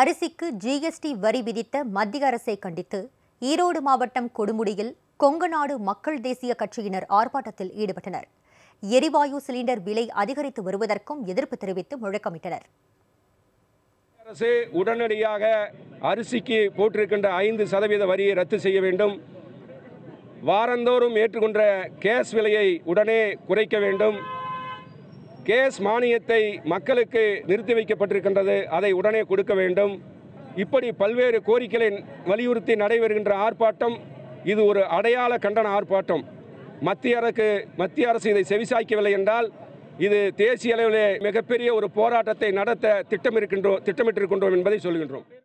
அரிசிக்கு ஜிஎஸ்டி வரி விதித்த மத்திய அரசை கண்டித்து ஈரோடு மாவட்டம் கொடுமுடியில் கொங்குநாடு மக்கள் தேசிய கட்சியினர் ஆர்ப்பாட்டத்தில் ஈடுபட்டனர். எரிவாயு சிலிண்டர் விலை அதிகரித்து வருவதற்கும் எதிர்ப்பு தெரிவித்து முழக்கமிட்டனர். அரசு உடனடியாக அரிசிக்கு போட்டிருக்கின்ற 5% வரியை ரத்து செய்ய வேண்டும். வாரந்தோறும் ஏற்றுக்கொண்ட கேஸ் விலையை உடனே குறைக்க வேண்டும். கேஸ் மானியத்தை மக்களுக்கு நிறுத்தி வைக்கப்பட்டிருக்கின்றது, அதை உடனே கொடுக்க வேண்டும். இப்படி பல்வேறு கோரிக்கைகளை வலியுறுத்தி நடைபெறுகின்ற ஆர்ப்பாட்டம் இது ஒரு அடையாள கண்டன ஆர்ப்பாட்டம். மத்திய அரசு இதை செவிசாய்க்கவில்லை என்றால் இது தேசிய அளவிலே மிகப்பெரிய ஒரு போராட்டத்தை நடத்த திட்டமிட்டிருக்கின்றோம் என்பதை சொல்கின்றோம்.